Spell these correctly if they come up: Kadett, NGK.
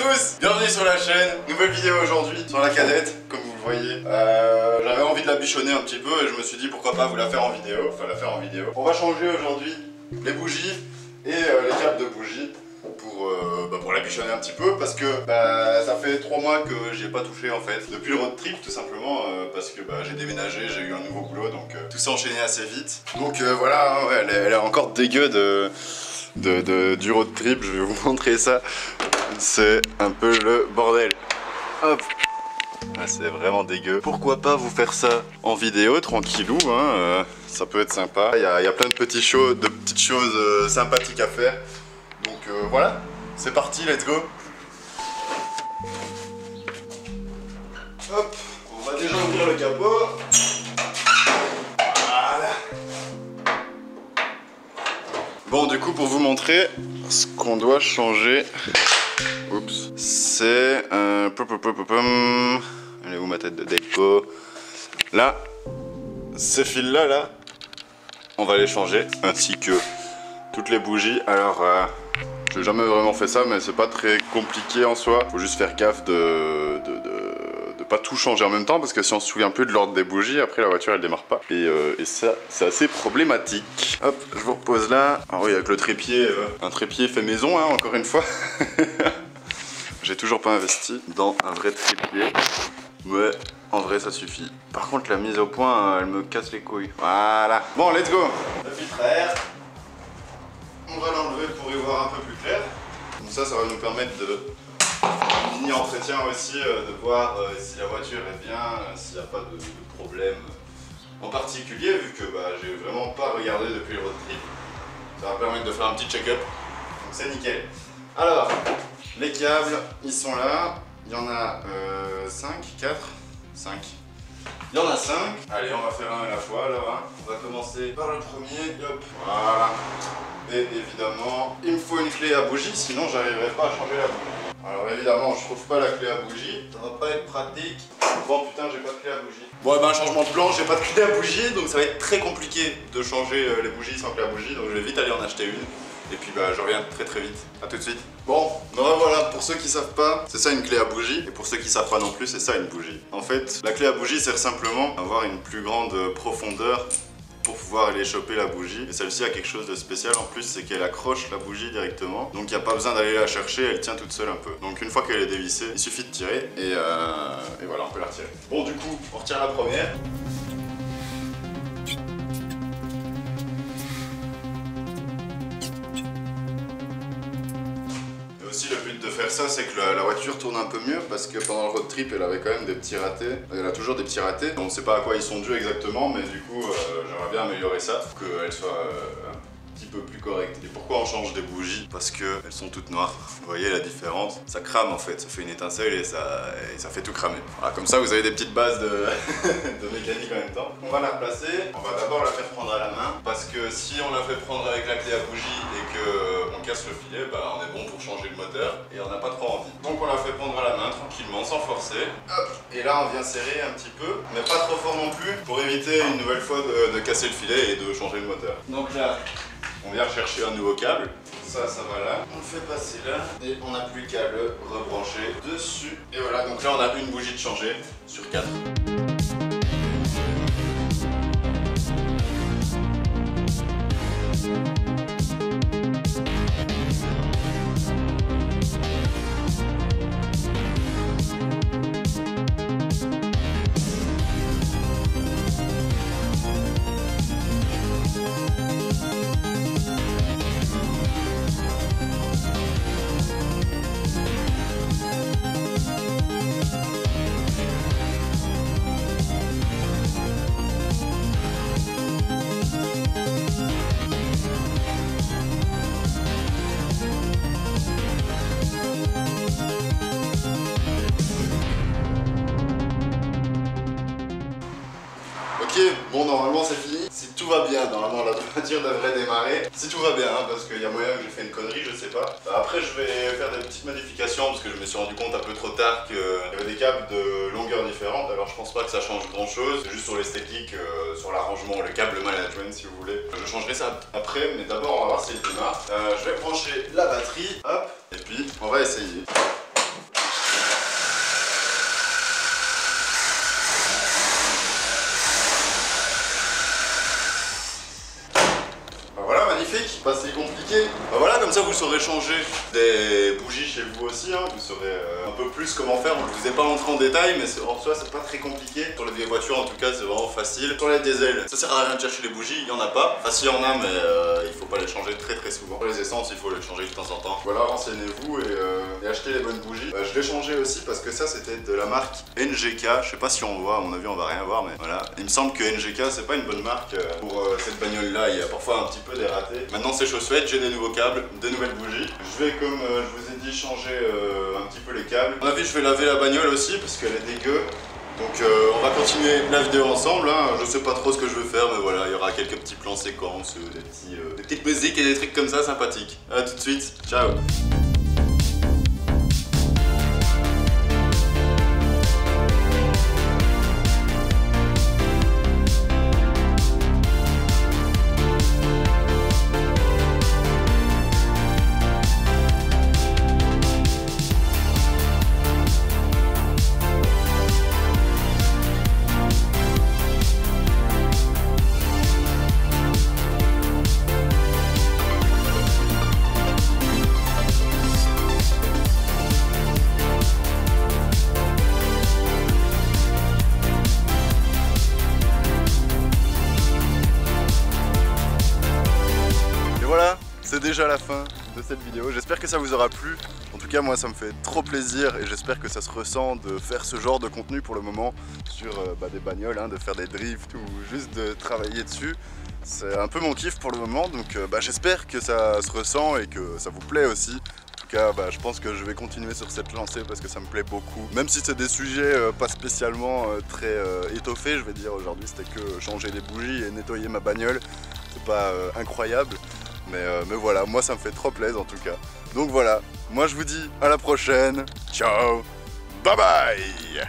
tous, bienvenue sur la chaîne. Nouvelle vidéo aujourd'hui sur la Kadett, comme vous le voyez. J'avais envie de la bichonner un petit peu et je me suis dit pourquoi pas vous la faire en vidéo. On va changer aujourd'hui les bougies et les câbles de bougies pour la bichonner un petit peu, parce que ça fait 3 mois que j'y ai pas touché en fait, depuis le road trip tout simplement, parce que j'ai déménagé, j'ai eu un nouveau boulot, donc tout s'est enchaîné assez vite. Donc voilà, hein, elle est encore dégueu du road trip, je vais vous montrer ça. C'est un peu le bordel. Hop. Ah, c'est vraiment dégueu. Pourquoi pas vous faire ça en vidéo, tranquillou, hein, ça peut être sympa. Il y a plein de petites choses sympathiques à faire. Donc voilà, c'est parti, let's go. Hop, on va déjà ouvrir le capot. Voilà. Bon, du coup, pour vous montrer ce qu'on doit changer, oups, c'est elle est où ma tête de déco? Là, ces fils là, on va les changer, ainsi que toutes les bougies. Alors, j'ai jamais vraiment fait ça, mais c'est pas très compliqué en soi. Faut juste faire gaffe de pas tout changer en même temps, parce que si on se souvient plus de l'ordre des bougies, après la voiture elle démarre pas. Et ça, c'est assez problématique. Hop, je vous repose là. Ah oui, avec le trépied, un trépied fait maison, hein, encore une fois. J'ai toujours pas investi dans un vrai trépied, mais en vrai ça suffit. Par contre, la mise au point, elle me casse les couilles. Voilà. Bon, let's go. Le filtre à air, on va l'enlever pour y voir un peu plus clair. Donc ça va nous permettre de mini entretien aussi, de voir si la voiture est bien, s'il n'y a pas de problème en particulier, vu que j'ai vraiment pas regardé depuis le road trip. Ça va permettre de faire un petit check-up, donc c'est nickel. Alors, les câbles, ils sont là. Il y en a 5. Il y en a 5. Allez, on va faire un à la fois alors, hein. On va commencer par le premier, hop, voilà. Et évidemment, il me faut une clé à bougie, sinon j'arriverai pas à changer la bougie. Alors évidemment, je trouve pas la clé à bougie, ça va pas être pratique. Bon putain, j'ai pas de clé à bougie. Bon, et changement de plan, j'ai pas de clé à bougie, donc ça va être très compliqué de changer les bougies sans clé à bougie, donc je vais vite aller en acheter une. Et puis je reviens très vite, à tout de suite. Bon, voilà, pour ceux qui savent pas, c'est ça une clé à bougie. Et pour ceux qui savent pas non plus, c'est ça une bougie. En fait, la clé à bougie sert simplement à avoir une plus grande profondeur pour pouvoir aller choper la bougie. Et celle-ci a quelque chose de spécial en plus, c'est qu'elle accroche la bougie directement, donc il n'y a pas besoin d'aller la chercher, elle tient toute seule un peu. Donc une fois qu'elle est dévissée, il suffit de tirer et voilà, on peut la retirer. Bon, du coup, on retire la première. Le but de faire ça, c'est que la voiture tourne un peu mieux, parce que pendant le road trip elle avait quand même des petits ratés, elle a toujours des petits ratés, on ne sait pas à quoi ils sont dus exactement, mais du coup j'aimerais bien améliorer ça pour qu'elle soit un petit peu plus correcte. Et pourquoi on change des bougies? Parce que elles sont toutes noires, vous voyez la différence, ça crame en fait, ça fait une étincelle et ça fait tout cramer. Voilà, comme ça vous avez des petites bases de, de mécanique en même temps. On va la replacer, on va d'abord la faire prendre à la main, parce que si on la fait prendre avec la clé à bougie et que casse le filet, on est bon pour changer le moteur et on n'a pas trop envie. Donc on la fait prendre à la main tranquillement, sans forcer. Hop, et là on vient serrer un petit peu, mais pas trop fort non plus, pour éviter une nouvelle fois de casser le filet et de changer le moteur. Donc là, on vient chercher un nouveau câble. Ça va là. On le fait passer là et on n'a plus qu'à le rebrancher dessus. Et voilà, donc là on a une bougie de changer sur 4. Bon, normalement c'est fini, si tout va bien, normalement la voiture devrait démarrer, si tout va bien, hein, parce qu'il y a moyen que j'ai fait une connerie, je sais pas. Après je vais faire des petites modifications, parce que je me suis rendu compte un peu trop tard qu'il y avait des câbles de longueur différente, alors je pense pas que ça change grand chose, c'est juste sur l'esthétique, sur l'arrangement, le câble management si vous voulez. Je changerai ça après, mais d'abord on va voir si il démarre. Je vais brancher la batterie, hop, et puis on va essayer. pas si compliqué. Ben voilà, comme ça vous saurez changer des bougies chez vous aussi, hein. Vous saurez un peu plus comment faire. Je vous ai pas montré en détail, mais en soi c'est pas très compliqué. Sur les vieilles voitures en tout cas c'est vraiment facile. Sur les diesel, ça sert à rien de chercher les bougies, il y en a pas. Enfin s'il y en a, mais il faut pas les changer très souvent. Sur les essences, il faut les changer de temps en temps. Voilà, renseignez-vous et achetez les bonnes bougies. Je l'ai changé aussi parce que ça c'était de la marque NGK. Je sais pas si on voit, à mon avis on va rien voir, mais voilà. Il me semble que NGK c'est pas une bonne marque pour cette bagnole là, il y a parfois un petit peu des ratés. Maintenant c'est chose faite, j'ai des nouveaux câbles, des nouvelles bougies. Je vais, comme je vous ai dit, changer un petit peu les câbles. À mon avis je vais laver la bagnole aussi parce qu'elle est dégueu. Donc on va continuer la vidéo ensemble, hein. Je sais pas trop ce que je veux faire, mais voilà, il y aura quelques petits plans séquences, des petites musiques et des trucs comme ça sympathiques. A tout de suite, ciao. C'est déjà la fin de cette vidéo, j'espère que ça vous aura plu. En tout cas moi ça me fait trop plaisir et j'espère que ça se ressent de faire ce genre de contenu pour le moment sur des bagnoles, hein, de faire des drifts ou juste de travailler dessus. C'est un peu mon kiff pour le moment, donc j'espère que ça se ressent et que ça vous plaît aussi. En tout cas je pense que je vais continuer sur cette lancée parce que ça me plaît beaucoup. Même si c'est des sujets pas spécialement très étoffés, je vais dire aujourd'hui c'était que changer les bougies et nettoyer ma bagnole, c'est pas incroyable. Mais voilà, moi ça me fait trop plaisir en tout cas. Donc voilà, moi je vous dis à la prochaine. Ciao, bye bye.